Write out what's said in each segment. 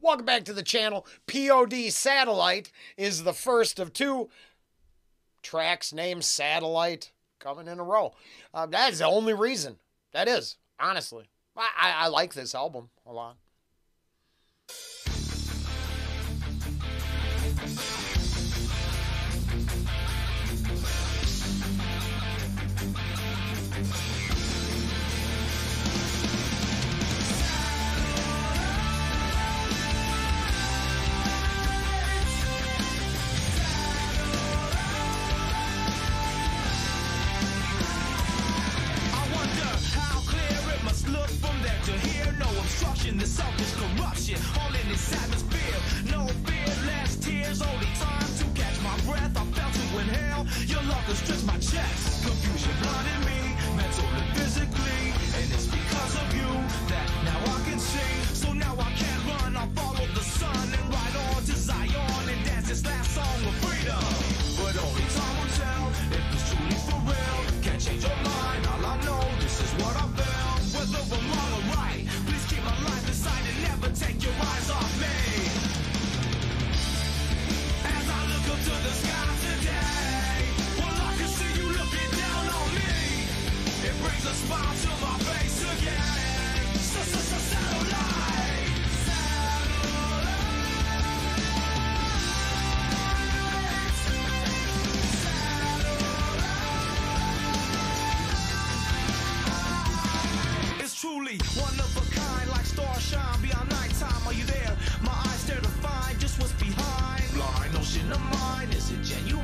Welcome back to the channel. P.O.D. Satellite is the first of two tracks named Satellite coming in a row. That is the only reason. That is, honestly. I like this album a lot. The selfish corruption, all in its atmosphere. No fear, last tears, only time to catch my breath. I felt to inhale, your love has stripped my chest. Confusion blinded me, mentally and physically, and it's because of you that now I can see. So now I can't run, I follow the sun and ride on to Zion and dance this last song of freedom. But only time will tell if it's truly for real. Can't change your mind, all I know, this is what I felt. Whether I'm wrong or right, please keep my life. Never take your eyes off me. As I look up to the sky today, well, I can see you looking down on me. It brings a smile to my face again. Satellite. Satellite. It's truly one of a kind, like stars shine. Are you there? My eyes stare to find just what's behind. Blind ocean of mine, is it genuine?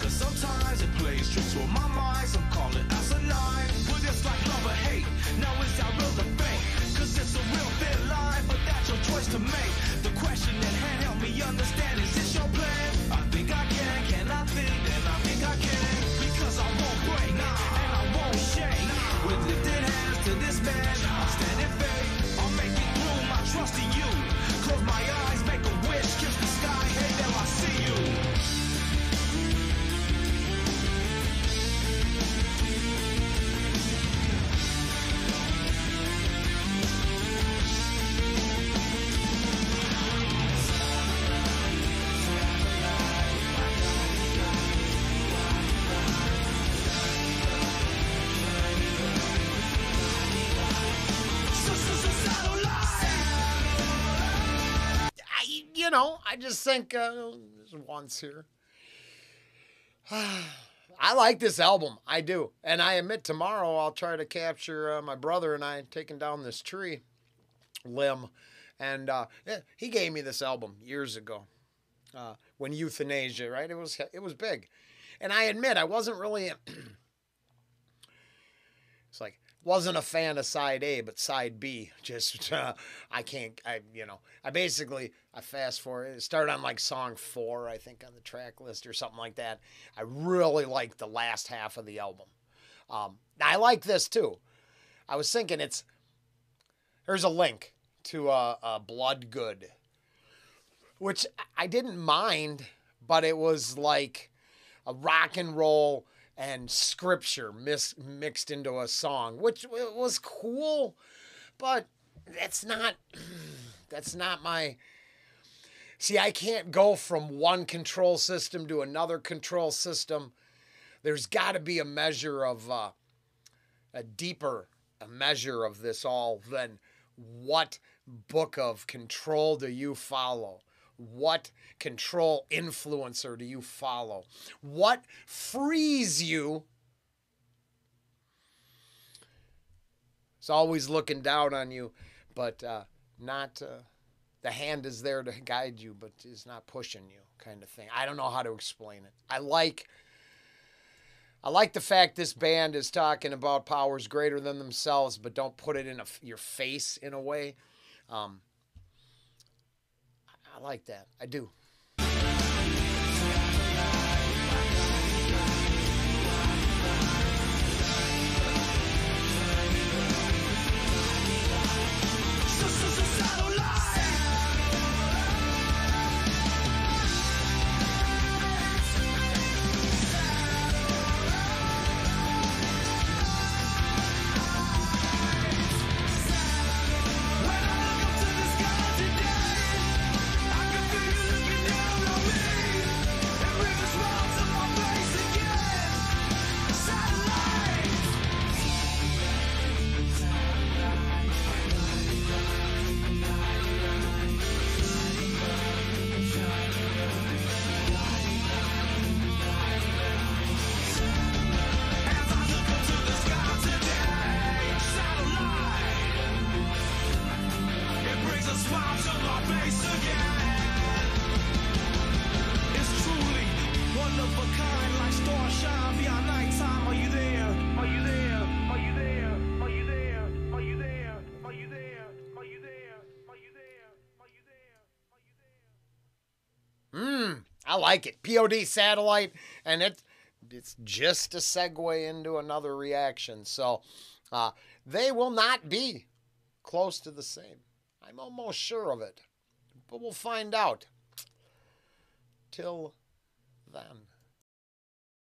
Cause sometimes it plays tricks with my mind. Some call it asinine. But it's like love or hate. Now is that real or fake? Cause it's a real thin line, but that's your choice to make. The question at hand, help me understand, is this your plan? I think I can I think, then I think I can. Because I won't break, nah, and I won't shake. Nah. With lifted hands to this man, I'm standing fake. I'll make it through, my trust in you. Close my eyes, make a wish, kiss the sky, hey, there I see you. You know, I just think there's once here. I like this album. I do. And I admit tomorrow I'll try to capture my brother and I taking down this tree limb. And he gave me this album years ago when euthanasia, right? It was big. And I admit I wasn't really wasn't a fan of side A, but side B, just, I basically, I fast forward, started on like song 4, I think, on the track list or something like that. I really liked the last half of the album. I like this too. I was thinking there's a link to Bloodgood, which I didn't mind, but it was like a rock and roll and scripture mixed into a song, which was cool, but that's not my... See, I can't go from one control system to another control system. There's got to be a measure of a deeper measure of this all than what book of control do you follow? What control influencer do you follow? What frees you? It's always looking down on you, but not... the hand is there to guide you, but is not pushing you, kind of thing. I don't know how to explain it. I like the fact this band is talking about powers greater than themselves, but don't put it in your face in a way. I like that. I do. I like it. P.O.D. Satellite, and it's just a segue into another reaction. So they will not be close to the same. I'm almost sure of it, but we'll find out. Till then.